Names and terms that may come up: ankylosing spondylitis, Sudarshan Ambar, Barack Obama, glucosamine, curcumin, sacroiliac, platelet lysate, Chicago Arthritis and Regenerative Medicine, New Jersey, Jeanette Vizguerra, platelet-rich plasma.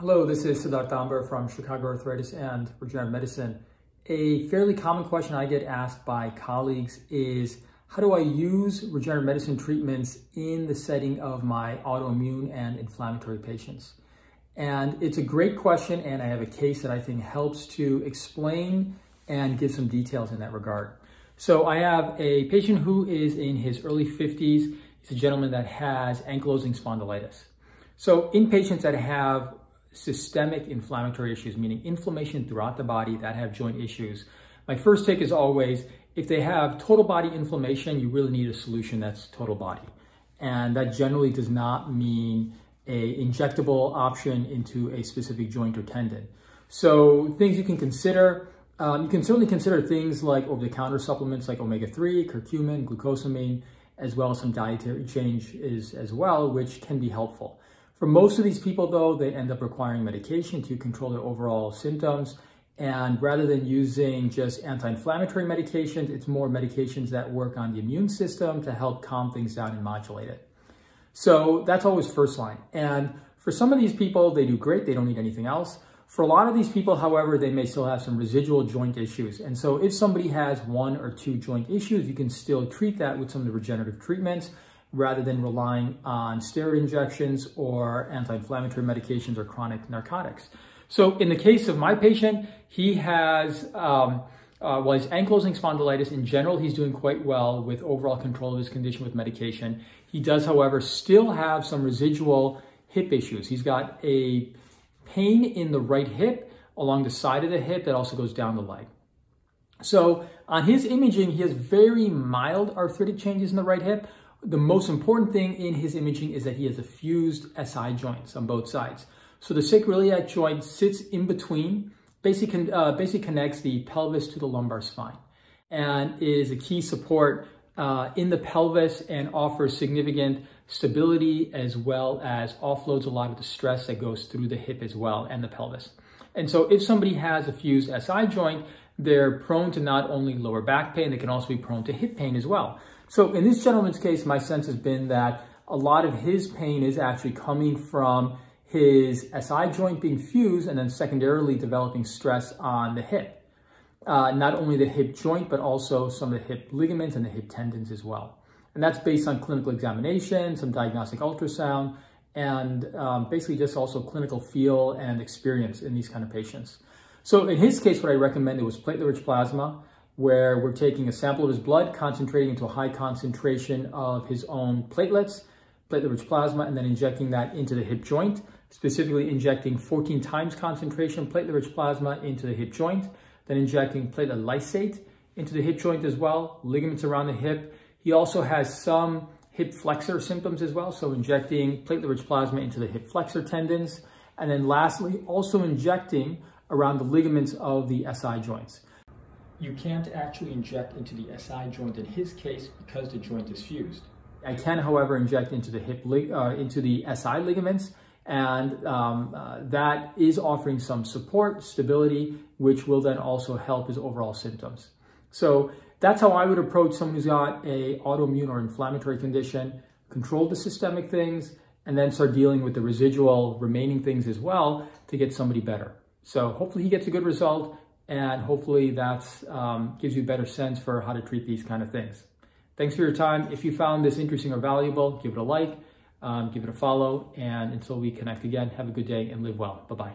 Hello, this is Sudarshan Ambar from Chicago Arthritis and Regenerative Medicine. A fairly common question I get asked by colleagues is, how do I use regenerative medicine treatments in the setting of my autoimmune and inflammatory patients? And it's a great question, and I have a case that I think helps to explain and give some details in that regard. So I have a patient who is in his early 50s. He's a gentleman that has ankylosing spondylitis. So in patients that have systemic inflammatory issues, meaning inflammation throughout the body that have joint issues, my first take is always, if they have total body inflammation, you really need a solution that's total body. And that generally does not mean an injectable option into a specific joint or tendon. So things you can consider, you can certainly consider things like over-the-counter supplements like omega-3, curcumin, glucosamine, as well as some dietary changes as well, which can be helpful. For most of these people, though, they end up requiring medication to control their overall symptoms. And rather than using just anti-inflammatory medications, it's more medications that work on the immune system to help calm things down and modulate it. So that's always first line. And for some of these people, they do great. They don't need anything else. For a lot of these people, however, they may still have some residual joint issues. And so if somebody has one or two joint issues, you can still treat that with some of the regenerative treatments, rather than relying on steroid injections or anti-inflammatory medications or chronic narcotics. So in the case of my patient, he has, his ankylosing spondylitis in general, he's doing quite well with overall control of his condition with medication. He does, however, still have some residual hip issues. He's got a pain in the right hip along the side of the hip that also goes down the leg. So on his imaging, he has very mild arthritic changes in the right hip. The most important thing in his imaging is that he has a fused SI joints on both sides. So the sacroiliac joint sits in between, basically connects the pelvis to the lumbar spine, and is a key support in the pelvis and offers significant stability as well as offloads a lot of the stress that goes through the hip as well and the pelvis. And so if somebody has a fused SI joint, they're prone to not only lower back pain, they can also be prone to hip pain as well. So in this gentleman's case, my sense has been that a lot of his pain is actually coming from his SI joint being fused and then secondarily developing stress on the hip. Not only the hip joint, but also some of the hip ligaments and the hip tendons as well. And that's based on clinical examination, some diagnostic ultrasound, and basically just also clinical feel and experience in these kind of patients. So in his case, what I recommended was platelet-rich plasma, where we're taking a sample of his blood, concentrating into a high concentration of his own platelets, platelet-rich plasma, and then injecting that into the hip joint, specifically injecting 14 times concentration platelet-rich plasma into the hip joint, then injecting platelet lysate into the hip joint as well, ligaments around the hip. He also has some hip flexor symptoms as well, so injecting platelet-rich plasma into the hip flexor tendons, and then lastly, also injecting around the ligaments of the SI joints. You can't actually inject into the SI joint in his case because the joint is fused. I can, however, inject into the SI ligaments, and that is offering some support, stability, which will then also help his overall symptoms. So that's how I would approach someone who's got an autoimmune or inflammatory condition, control the systemic things, and then start dealing with the residual remaining things as well to get somebody better. So hopefully he gets a good result, and hopefully that gives you a better sense for how to treat these kind of things. Thanks for your time. If you found this interesting or valuable, give it a like, give it a follow, and until we connect again, have a good day and live well. Bye-bye.